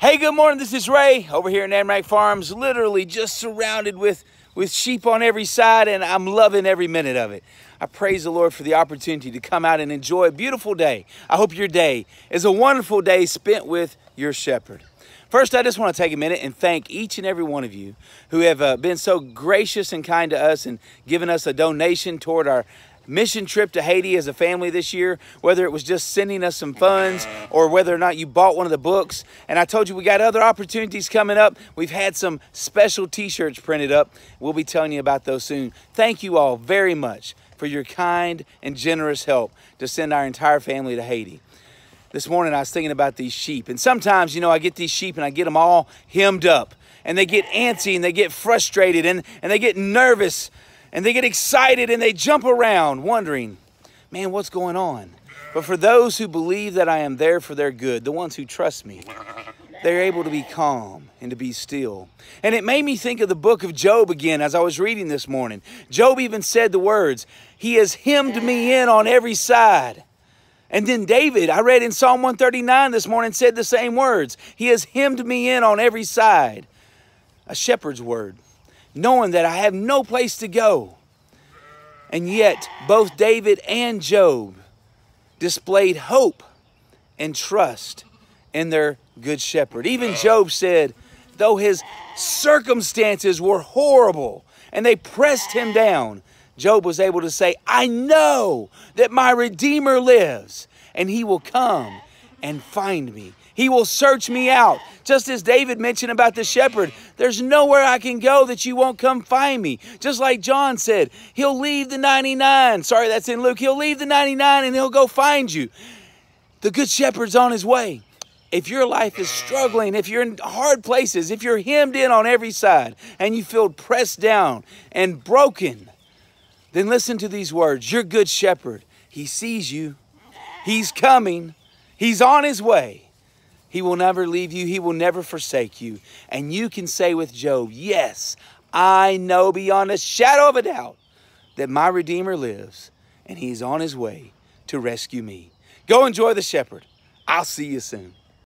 Hey, good morning, this is Ray over here at Namrak Farms, literally just surrounded with sheep on every side, and I'm loving every minute of it. I praise the Lord for the opportunity to come out and enjoy a beautiful day. I hope your day is a wonderful day spent with your shepherd. First, I just want to take a minute and thank each and every one of you who have been so gracious and kind to us and given us a donation toward our mission trip to Haiti as a family this year, whether it was just sending us some funds or whether or not you bought one of the books. And I told you we got other opportunities coming up. We've had some special t-shirts printed up. We'll be telling you about those soon. Thank you all very much for your kind and generous help to send our entire family to Haiti. This morning I was thinking about these sheep, and sometimes, you know, I get these sheep and I get them all hemmed up, and they get antsy and they get frustrated and they get nervous and they get excited and they jump around wondering, man, what's going on? But for those who believe that I am there for their good, the ones who trust me, they're able to be calm and to be still. And it made me think of the book of Job again as I was reading this morning. Job even said the words, "He has hemmed me in on every side." And then David, I read in Psalm 139 this morning, said the same words. He has hemmed me in on every side. A shepherd's word. Knowing that I have no place to go. And yet, both David and Job displayed hope and trust in their good shepherd. Even Job said, though his circumstances were horrible and they pressed him down, Job was able to say, I know that my Redeemer lives, and he will come and find me. He will search me out. Just as David mentioned about the shepherd, there's nowhere I can go that you won't come find me. Just like John said, he'll leave the 99. Sorry, that's in Luke. He'll leave the 99 and he'll go find you. The good shepherd's on his way. If your life is struggling, if you're in hard places, if you're hemmed in on every side and you feel pressed down and broken, then listen to these words. Your good shepherd, he sees you. He's coming. He's on his way. He will never leave you. He will never forsake you. And you can say with Job, yes, I know beyond a shadow of a doubt that my Redeemer lives and he's on his way to rescue me. Go enjoy the shepherd. I'll see you soon.